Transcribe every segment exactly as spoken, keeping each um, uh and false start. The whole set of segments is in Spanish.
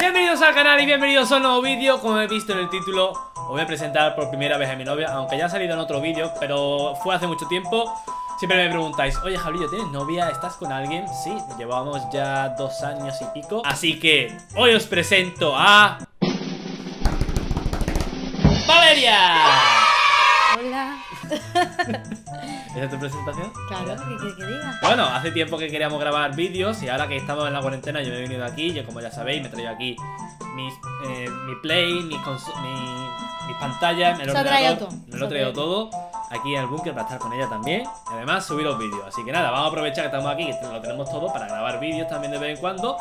Bienvenidos al canal y bienvenidos a un nuevo vídeo. Como habéis visto en el título, os voy a presentar por primera vez a mi novia, aunque ya ha salido en otro vídeo, pero fue hace mucho tiempo. Siempre me preguntáis, oye Javliyo, ¿tienes novia? ¿Estás con alguien? Sí, llevamos ya dos años y pico. Así que hoy os presento a... ¡Valeria! Hola. ¿Esa es tu presentación? Claro, ¿qué quieres que diga? Bueno, hace tiempo que queríamos grabar vídeos y ahora que estamos en la cuarentena yo me he venido aquí, yo como ya sabéis me he traído aquí mis, eh, mi play, mis mi, mis pantallas, me lo he traído todo, me lo he traído todo aquí en el búnker para estar con ella también y además subir los vídeos, así que nada, vamos a aprovechar que estamos aquí, que lo tenemos todo para grabar vídeos también de vez en cuando.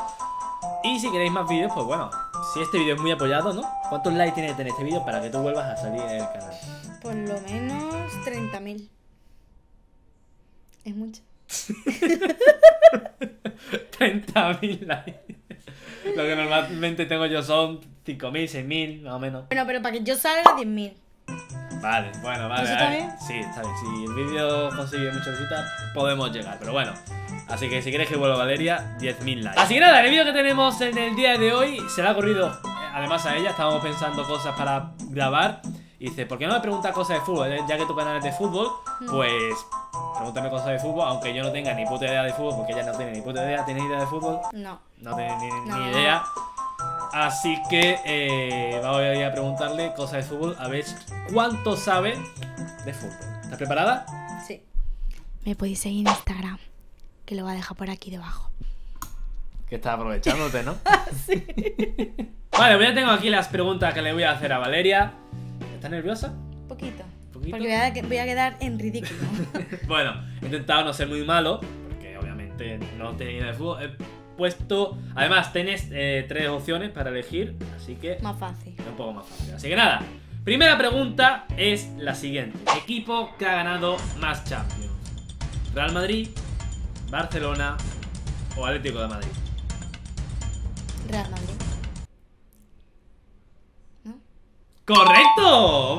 Y si queréis más vídeos, pues bueno, si este vídeo es muy apoyado, ¿no? ¿Cuántos likes tiene que tener este vídeo para que tú vuelvas a salir en el canal? Por lo menos treinta mil. Es mucho. treinta mil likes. Lo que normalmente tengo yo son cinco mil, seis mil, más o menos. Bueno, pero para que yo salga diez mil. Vale, bueno, vale. ¿Eso está bien? Sí, está bien. Si el vídeo consigue muchas visitas, podemos llegar, pero bueno. Así que si queréis que vuelva Valeria, diez mil likes. Así que nada, el vídeo que tenemos en el día de hoy se le ha ocurrido, además a ella, estábamos pensando cosas para grabar. Y dice, ¿por qué no me preguntas cosas de fútbol? Ya que tu canal es de fútbol, pues pregúntame cosas de fútbol, aunque yo no tenga ni puta idea de fútbol, porque ella no tiene ni puta idea. ¿Tienes idea de fútbol? No. No tiene ni, no. ni idea. Así que eh, vamos a ir a preguntarle cosas de fútbol, a ver cuánto sabe de fútbol. ¿Estás preparada? Sí. Me podéis seguir en Instagram, que lo va a dejar por aquí debajo. Que estás aprovechándote, ¿no? Sí. Vale, pues ya tengo aquí las preguntas que le voy a hacer a Valeria. ¿Estás nerviosa? Un poquito. ¿Poquito? Porque voy a, voy a quedar en ridículo. Bueno, he intentado no ser muy malo, porque obviamente no tenía idea de fútbol. He puesto... Además, tenés eh, tres opciones para elegir, así que... Más fácil. Un poco más fácil. Así que nada, primera pregunta es la siguiente. Equipo que ha ganado más Champions. Real Madrid, Barcelona o Atlético de Madrid. Real Madrid. ¿No? ¡Correcto!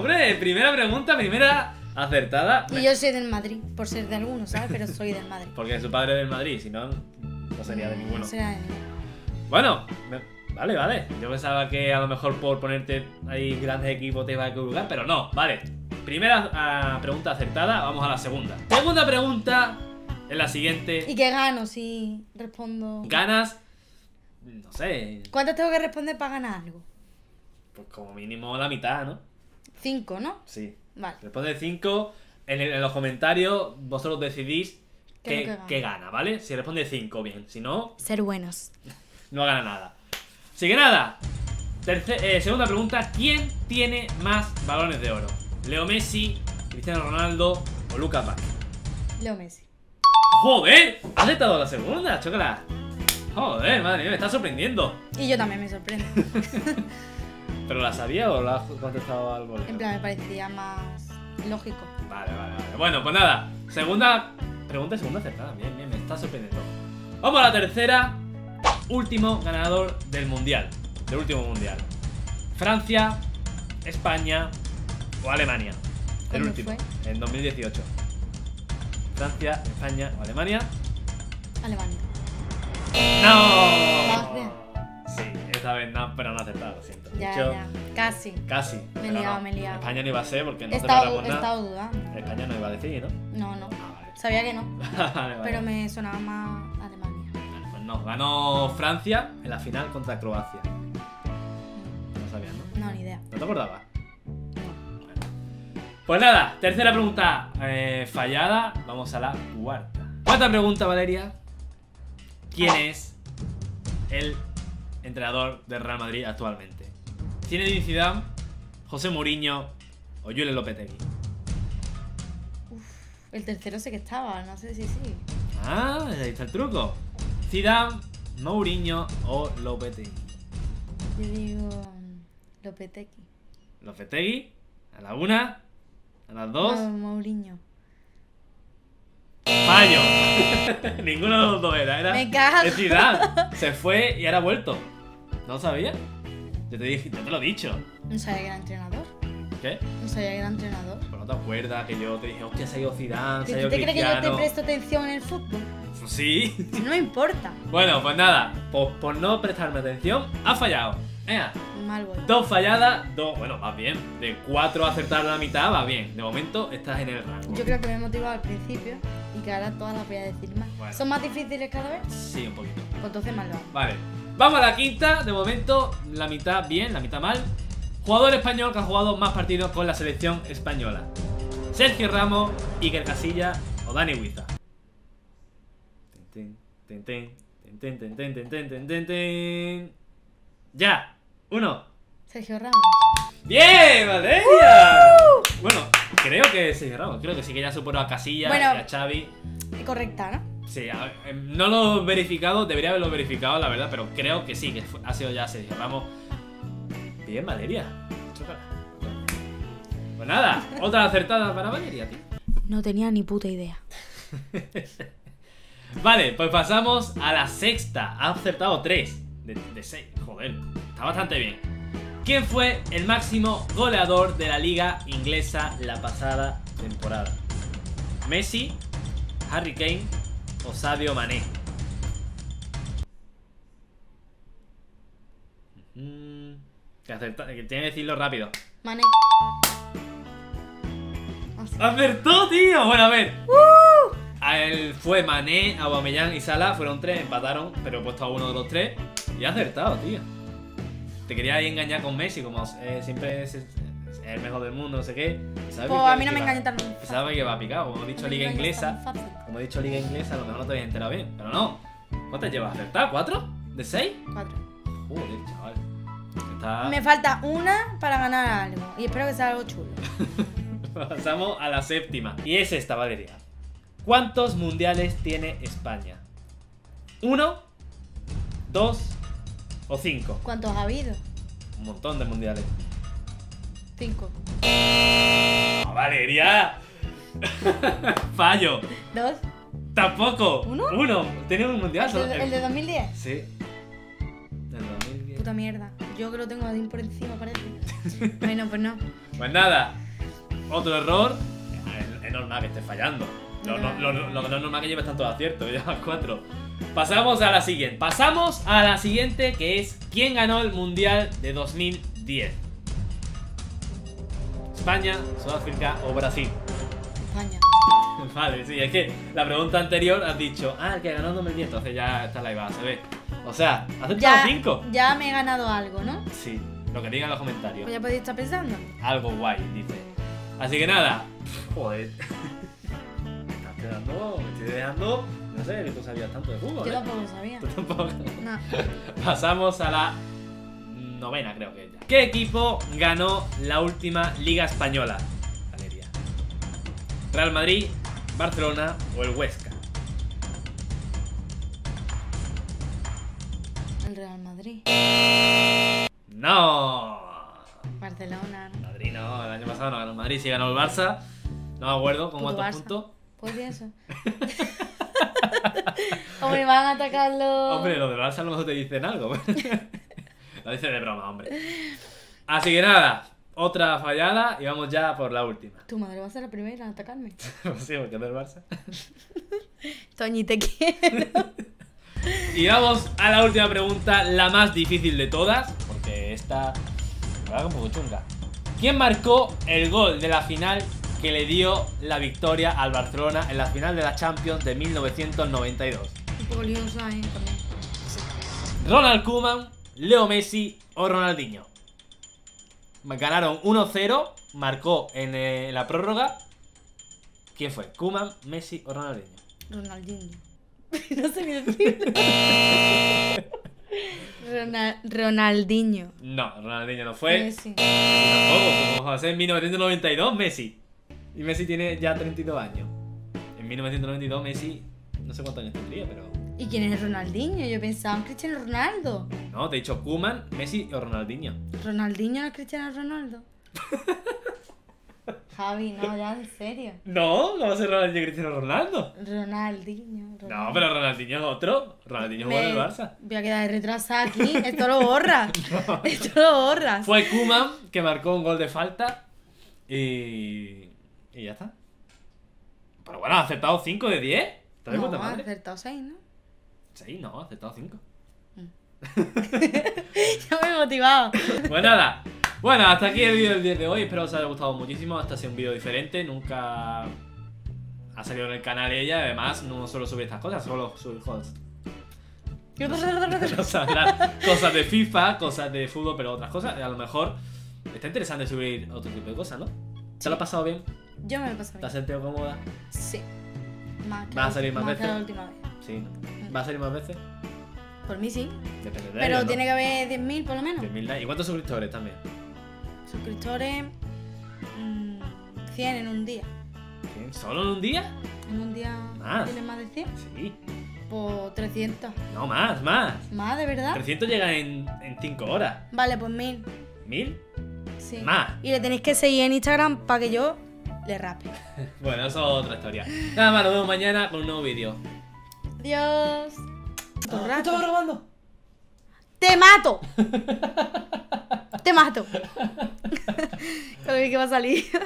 Hombre, primera pregunta, primera acertada. Y yo soy del Madrid, por ser de alguno, ¿sabes? Pero soy del Madrid. Porque su padre es del Madrid, si no, no sería de ninguno. No será de ninguno. Bueno, me... vale, vale. Yo pensaba que a lo mejor por ponerte ahí grandes equipos te iba a equivocar, pero no, vale. Primera uh, pregunta acertada, vamos a la segunda. Segunda pregunta... Es la siguiente. ¿Y qué gano si respondo? ¿Ganas? No sé. ¿Cuánto tengo que responder para ganar algo? Pues como mínimo la mitad, ¿no? Cinco, ¿no? Sí. Vale. Responde cinco. En, en los comentarios vosotros decidís qué, que que gana, ¿vale? Si responde cinco, bien. Si no... Ser buenos. No gana nada. Así que nada. Tercer, eh, segunda pregunta. ¿Quién tiene más balones de oro? ¿Leo Messi, Cristiano Ronaldo o Lucas Vázquez? Leo Messi. ¡Joder! ¿Has aceptado la segunda, Chocolate? ¡Joder, madre mía! Me está sorprendiendo. Y yo también me sorprendo. ¿Pero la sabía o la has contestado al bolero? En plan, me parecía más lógico. Vale, vale, vale. Bueno, pues nada. Segunda pregunta y segunda acertada. Bien, bien, me está sorprendiendo. Vamos a la tercera. Último ganador del mundial. Del último mundial. Francia, España o Alemania. El último. Fue? En dos mil dieciocho. Francia, España o Alemania. Alemania. ¡No! Sí, esta vez no, pero no he aceptado, lo siento. Ya, Yo, ya. Casi. Casi. Me he liado, no. me he liado. España no iba a ser porque no he estado, he estado dudando. España no iba a decir, ¿no? No, no. Ah, vale. Sabía que no. Vale, vale. Pero me sonaba más Alemania. Vale, pues no. Ganó Francia en la final contra Croacia. No sabías, ¿no? No, ni idea. ¿No te acordabas? Pues nada, tercera pregunta eh, fallada, vamos a la cuarta. Cuarta pregunta, Valeria. ¿Quién es el entrenador del Real Madrid actualmente? ¿Zinedine Zidane, José Mourinho o Julen Lopetegui? Uf, el tercero sé que estaba, no sé si sí. Ah, ahí está el truco. Zidane, Mourinho o Lopetegui. Yo digo Lopetegui. Lopetegui, a la una... A las dos. No, Mourinho. Fallo. Ninguno de los dos era. era Me cago. Es Zidane. Se fue y ahora ha vuelto. ¿No lo sabías? Yo te dije, yo te lo he dicho. ¿No sabía que era entrenador? ¿Qué? No sabía que era entrenador. Pues no te acuerdas que yo te dije, hostia, se ha ido Zidane, se ha ido Cristiano. ¿Tú crees que yo te presto atención en el fútbol? Sí. No me importa. Bueno, pues nada, por, por no prestarme atención, ha fallado. Venga. Mal voy. Dos falladas, dos, bueno, más bien. De cuatro acertar la mitad, va bien. De momento estás en el rango. Yo creo que me he motivado al principio y que ahora todas las voy a decir más. Bueno. ¿Son más difíciles cada vez? Sí, un poquito. Pues entonces mal va. Vale. Vamos a la quinta. De momento, la mitad bien, la mitad mal. Jugador español que ha jugado más partidos con la selección española. Sergio Ramos, Iker Casillas o Dani Huiza. Ten, ten, ten, ten, ten, ten, ten, ten, ten, ten, ten. Ya, uno. Sergio Ramos. ¡Bien, Valeria! ¡Uh! Bueno, creo que Sergio Ramos. Creo que sí que ya superó a Casillas, bueno, y a Xavi. Correcta, ¿no? Sí, ver, no lo he verificado. Debería haberlo verificado, la verdad. Pero creo que sí, que ha sido ya Sergio Ramos. Bien, Valeria. Pues nada, otra acertada para Valeria, tío. No tenía ni puta idea. Vale, pues pasamos a la sexta. Ha acertado tres de, de seis. Joder, está bastante bien. ¿Quién fue el máximo goleador de la liga inglesa la pasada temporada? ¿Messi, Harry Kane o Sadio Mané? Mm, que, acerta, que tiene que decirlo rápido. Mané. ¡Acertó, tío! Bueno, a ver. ¡Uh! A él fue Mané, Aubameyang y Salah. Fueron tres, empataron, pero he puesto a uno de los tres. Y ha acertado, tío. Te quería engañar con Messi, como eh, siempre es, es el mejor del mundo, no sé qué. ¿Sabes? Pues a mí no me engañan tan fácil. Sabes que va a picar, como he dicho, liga inglesa. Como he dicho, liga inglesa, a lo mejor no te habías enterado bien. Pero no. ¿Cuántas llevas acertadas? ¿Cuatro? ¿De seis? Cuatro. Joder, chaval. Está... Me falta una para ganar algo. Y espero que sea algo chulo. Pasamos a la séptima. Y es esta, Valeria. ¿Cuántos mundiales tiene España? ¿Uno, dos o cinco? ¿Cuántos ha habido? Un montón de mundiales. Cinco. ¡Oh, Valeria! Fallo. ¿Dos? Tampoco. ¿Uno? Uno. ¿Tiene un mundial? ¿El de, el de dos mil diez? Sí. El dos mil diez. Puta mierda. Yo que lo tengo ahí por encima, parece. Bueno, pues no. Pues nada. Otro error. Es normal que esté fallando. Lo que no, no, no, no es normal que lleves tanto acierto, ya cuatro. Pasamos a la siguiente. Pasamos a la siguiente, que es ¿quién ganó el Mundial de dos mil diez? ¿España, Sudáfrica o Brasil? España. Vale, sí, es que la pregunta anterior has dicho, ah, el que ganó en dos mil diez, entonces ya está la iba, se ve. O sea, has aceptado cinco. Ya me he ganado algo, ¿no? Sí, lo que digan en los comentarios. Pues ya podéis estar pensando. Algo guay, dice. Así que nada. Joder. No, me estoy dejando, no sé, que tú sabías tanto de fútbol. Yo tampoco lo sabía. ¿Tú tampoco? No. Pasamos a la novena, creo que ya. ¿Qué equipo ganó la última Liga Española? Valeria. ¿Real Madrid, Barcelona o el Huesca? El Real Madrid. No. Barcelona. No. Madrid no, el año pasado no ganó el Madrid, sí ganó el Barça. No me acuerdo con cuántos puntos. Pues eso. Hombre, van a atacarlo. Hombre, los de Barça a lo mejor te dicen algo. Lo dicen de broma, hombre. Así que nada, otra fallada y vamos ya por la última. Tu madre va a ser la primera en atacarme. Sí, porque es del Barça. Toñi, te quiero. Y vamos a la última pregunta, la más difícil de todas, porque esta me va un poco chunga. ¿Quién marcó el gol de la final que le dio la victoria al Barcelona en la final de la Champions de mil novecientos noventa y dos? Un poco liosa, ¿eh? ¿Ronald Koeman, Leo Messi o Ronaldinho? Ganaron uno cero, marcó en eh, la prórroga. ¿Quién fue? ¿Koeman, Messi o Ronaldinho? Ronaldinho. No sé ni decirlo. Ronald, Ronaldinho. No, Ronaldinho no fue. Messi. Tampoco, como José en mil novecientos noventa y dos, Messi. Y Messi tiene ya treinta y dos años. En mil novecientos noventa y dos Messi no sé cuántos años tendría, pero... ¿Y quién es Ronaldinho? Yo pensaba en Cristiano Ronaldo. No, te he dicho Koeman, Messi o Ronaldinho. ¿Ronaldinho no es Cristiano Ronaldo? Javi, no, ya, en serio. No, no va a ser Ronaldinho Cristiano Ronaldo. Ronaldinho, Ronaldinho. No, pero Ronaldinho es otro. Ronaldinho jugó en el Barça. Voy a quedar retrasada aquí. Esto lo borras. No. Esto lo borras. Fue Koeman que marcó un gol de falta. Y... y ya está. Pero bueno, ha acertado cinco de diez. ¿Te das cuenta, madre? No, ha acertado seis, ¿no? seis, no, ha acertado cinco. Mm. Ya me he motivado. Pues nada. Bueno, hasta aquí el vídeo del día de hoy. Espero os haya gustado muchísimo. Este ha sido un vídeo diferente. Nunca ha salido en el canal ella. Además, no solo sube estas cosas, solo sube cosas. cosas, cosas de FIFA, cosas de fútbol, pero otras cosas. A lo mejor está interesante subir otro tipo de cosas, ¿no? ¿Te lo has pasado bien? Yo me lo he pasado bien. ¿Te has sentido cómoda? Sí. ¿Vas a salir más veces? La última vez. Sí. ¿Vas a salir más veces? Por mí sí. Depende de pero ellos, tiene, ¿no?, que haber diez mil por lo menos. diez mil. ¿Y cuántos suscriptores también? Suscriptores... Mmm, cien en un día. ¿cien? ¿Solo en un día? En un día... ¿Más? ¿Tienes más de cien? Sí. Pues trescientos. No, más, más. ¿Más, de verdad? trescientos llegan en, en cinco horas. Vale, pues mil. ¿Mil? Sí. Más. Y le tenéis que seguir en Instagram para que yo le rape. Bueno, eso es otra historia. Nada más, nos vemos mañana con un nuevo vídeo. Adiós. Ah, ¿estaba grabando? ¡Te mato! ¡Te mato! Con lo que va a salir.